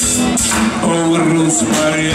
Rosemary, Rosemary,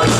Пошлю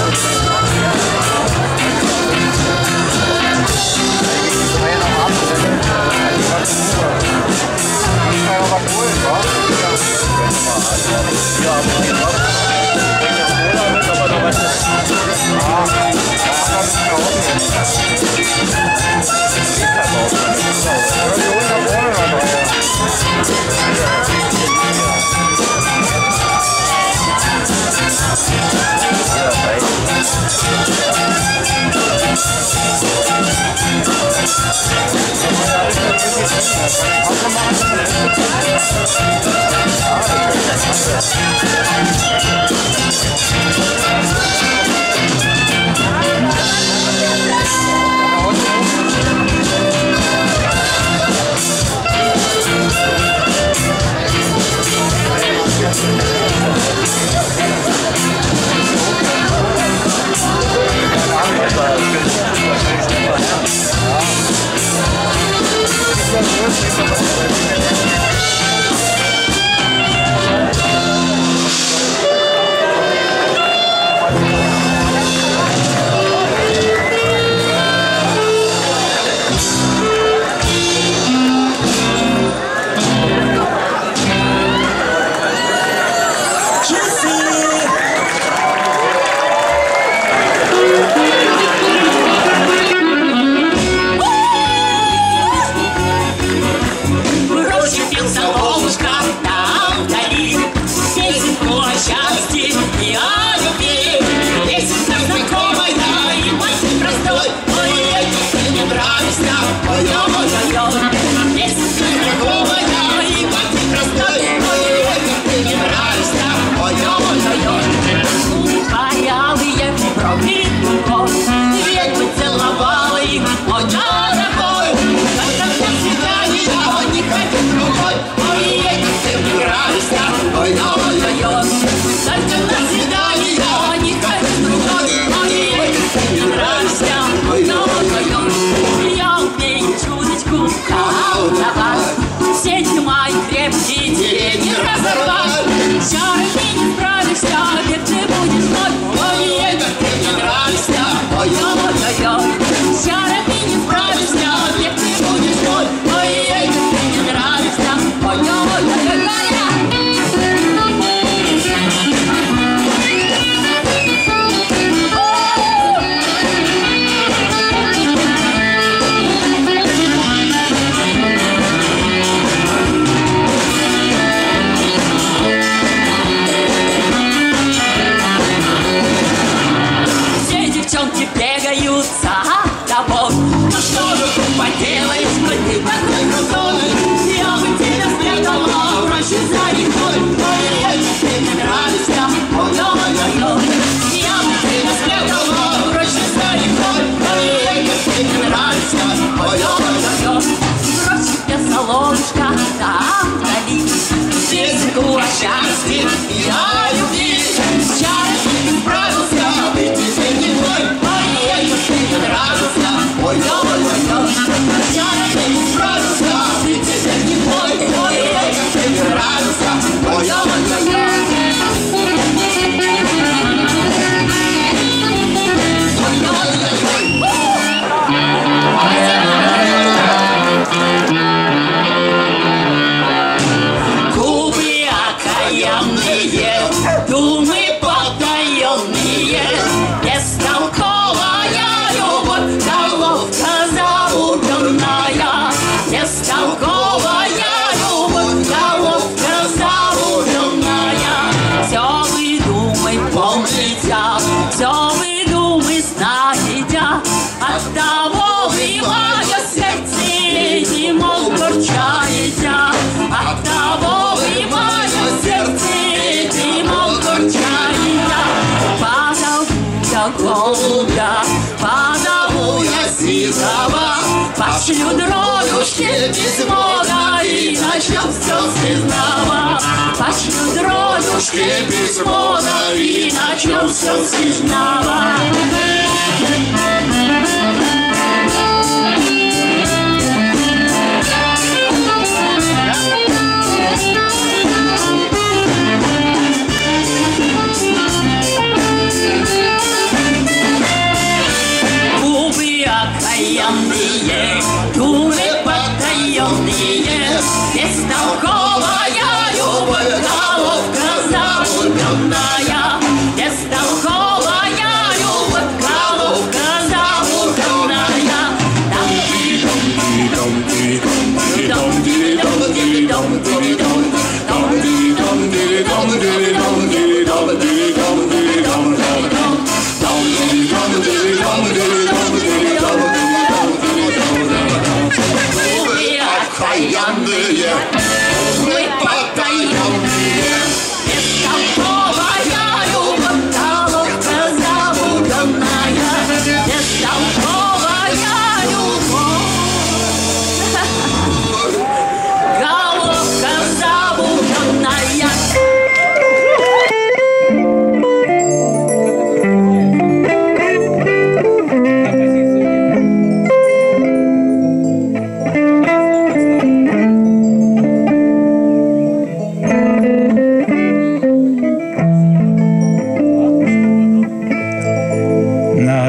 дрожушке письмо, да и начнем все сызнова. Пошлю дрожушке письмо, да и начнем все сызнова.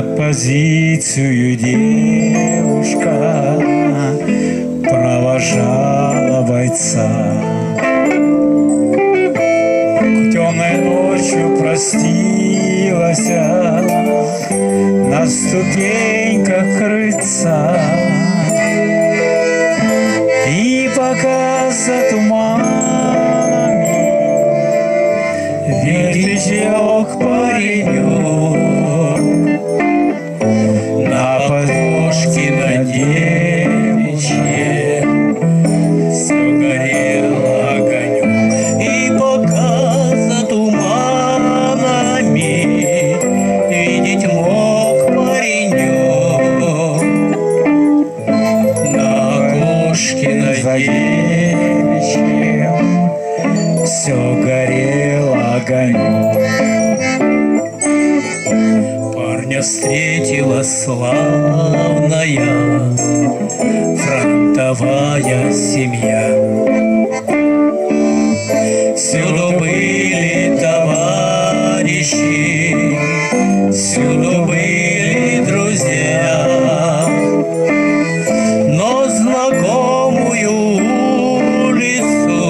оппозицию девушка провожала бойца. Темной ночью простилась на ступеньках крыльца. И пока за туманами ветерок поревет, на подушке на девичье все горело огонек. И пока за туманами видеть мог паренек, на окошке на девичье все горело огонек. Парня встретила славная фронтовая семья. Всюду были товарищи, всюду были друзья, но знакомую улицу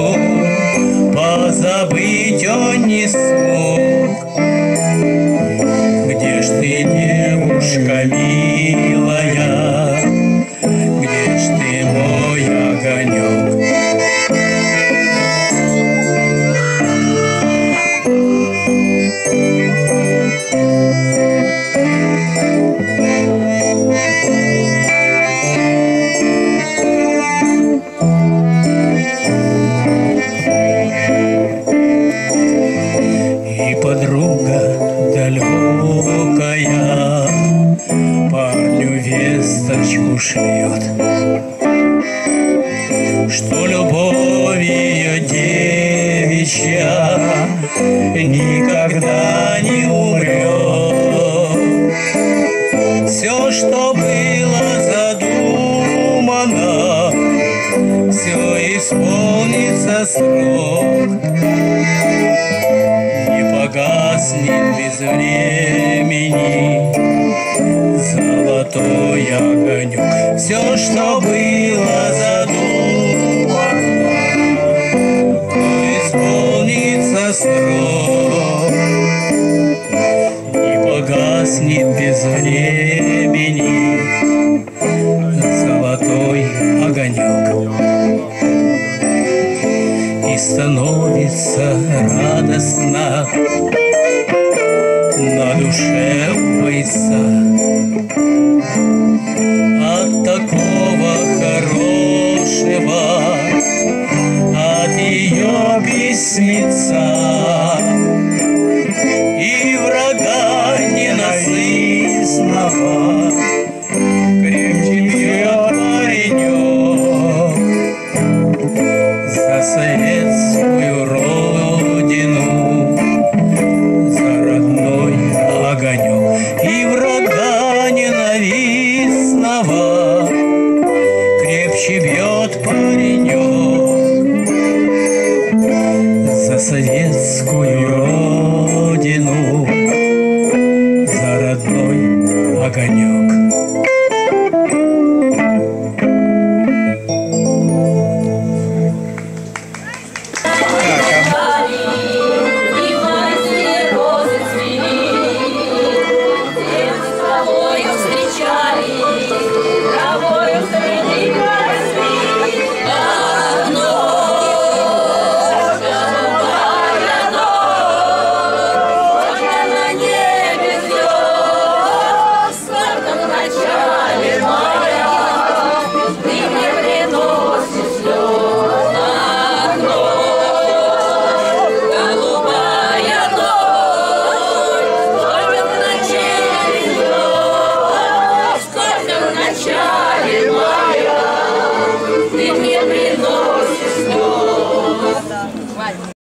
позабыть он не смог. Где ж ты, девушка милая, где ж ты, мой огонек? И подруга далекая парню весточку шлет, что любовь ее девичья никогда не умрет. Все, что было задумано, все исполнится срок. Гаснет без времени золотой огонек. Все, что было задумано, исполнится срок. И погаснет без времени золотой огонек. И становится радостно на душе бойца от такого хорошего, от ее письмеца и врага ненасытного. Крепче бьет паренек за советскую родину, за родной огонек. И врага ненавистного крепче бьет паренек за советскую родину, за родной огонек.